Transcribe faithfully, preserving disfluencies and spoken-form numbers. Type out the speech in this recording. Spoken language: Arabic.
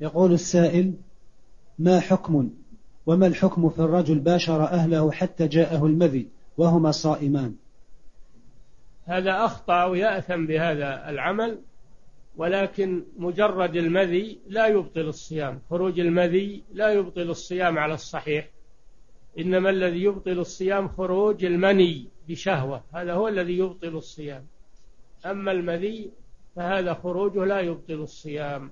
يقول السائل: ما حكم وما الحكم في الرجل باشر أهله حتى جاءه المذي وهما صائمان؟ هذا أخطأ ويأثم بهذا العمل، ولكن مجرد المذي لا يبطل الصيام، خروج المذي لا يبطل الصيام على الصحيح، إنما الذي يبطل الصيام خروج المني بشهوة، هذا هو الذي يبطل الصيام، أما المذي فهذا خروجه لا يبطل الصيام.